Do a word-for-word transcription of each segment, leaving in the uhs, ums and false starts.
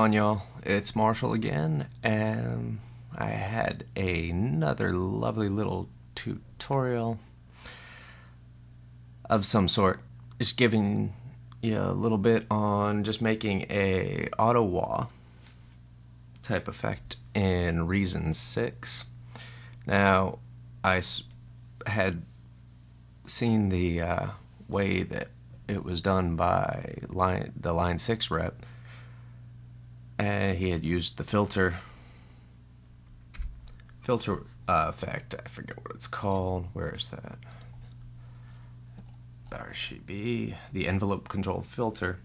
on, y'all? It's Marshall again, and I had another lovely little tutorial of some sort, just giving you a little bit on just making a auto wah type effect in Reason six. Now, I had seen the uh, way that it was done by line, the Line six rep, and he had used the filter filter uh, effect. I forget what it's called. Where is that? There she be. The envelope control filter.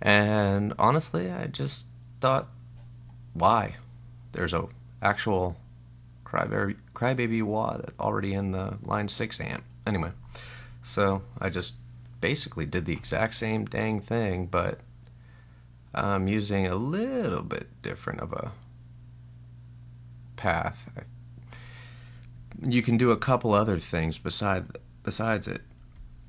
And honestly, I just thought, why? There's a actual Cry Baby, Cry Baby wah that's already in the Line six amp. Anyway, so I just basically did the exact same dang thing, but I'm using a little bit different of a path. You can do a couple other things beside, besides it,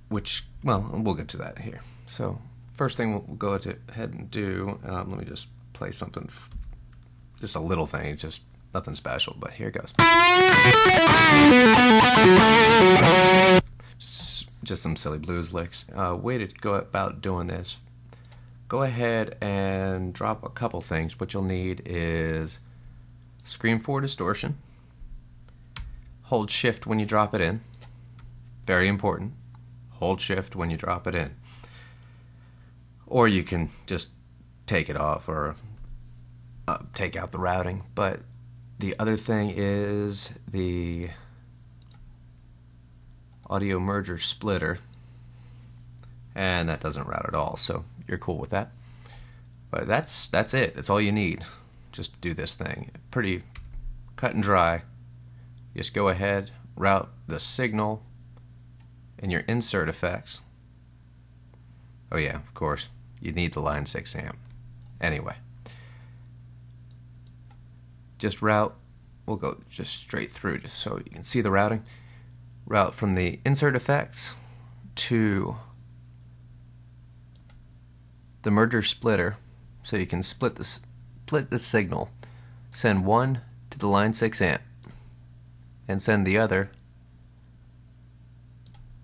which, well, we'll get to that here. So first thing we'll go to ahead and do, um, let me just play something, just a little thing, just nothing special, but here it goes. Just, just some silly blues licks. Uh, way to go about doing this. Go ahead and drop a couple things. What you'll need is Scream four distortion. Hold shift when you drop it in. Very important. Hold shift when you drop it in. Or you can just take it off or uh, take out the routing. But the other thing is the audio merger splitter. And that doesn't route at all, so you're cool with that. But that's that's it. That's all you need. Just do this thing. Pretty cut and dry. Just go ahead, route the signal in your insert effects. Oh yeah, of course. You need the Line six amp. Anyway. Just route. We'll go just straight through just so you can see the routing. Route from the insert effects to the merger splitter, so you can split the, split the signal. Send one to the Line six amp, and send the other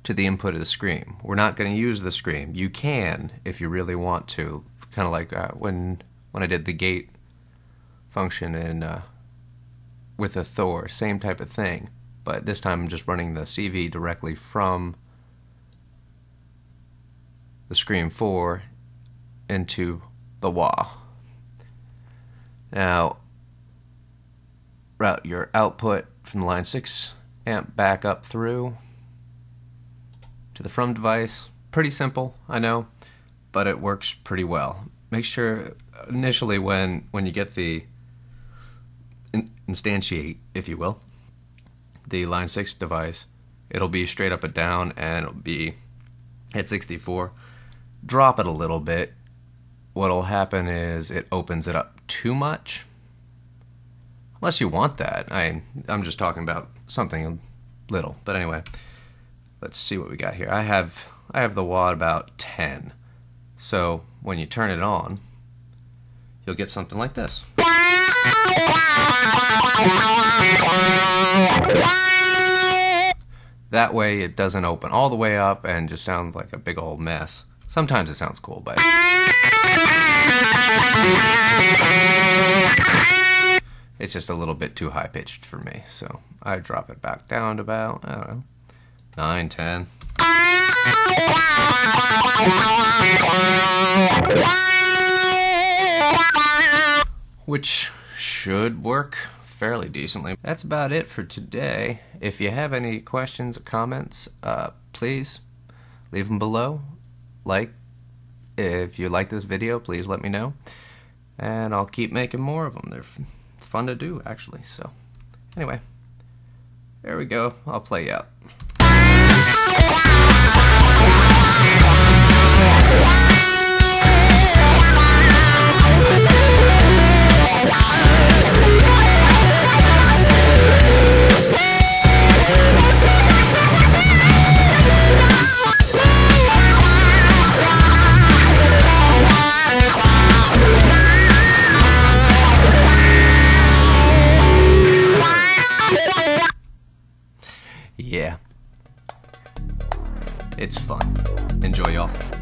to the input of the Scream. We're not going to use the Scream. You can, if you really want to, kind of like uh, when when I did the gate function in uh, with a Thor, same type of thing. But this time I'm just running the C V directly from the Scream four into the wah. Now, route your output from the Line six amp back up through to the from device. Pretty simple, I know, but it works pretty well. Make sure initially when, when you get the in instantiate, if you will, the Line six device, it'll be straight up and down, and it'll be at sixty-four. Drop it a little bit. What'll happen is it opens it up too much, unless you want that. I, I'm just talking about something little, but anyway, let's see what we got here. I have I have the wah about ten, so when you turn it on, you'll get something like this. That way it doesn't open all the way up and just sounds like a big old mess. Sometimes it sounds cool, but it's just a little bit too high-pitched for me, so I drop it back down to about, I don't know, nine, ten. Which should work fairly decently. That's about it for today. If you have any questions or comments, uh, please leave them below. Like, if you like this video, please let me know, and I'll keep making more of them. They're fun to do, actually. So anyway, there we go. I'll play you out. yeah, it's fun. Enjoy y'all.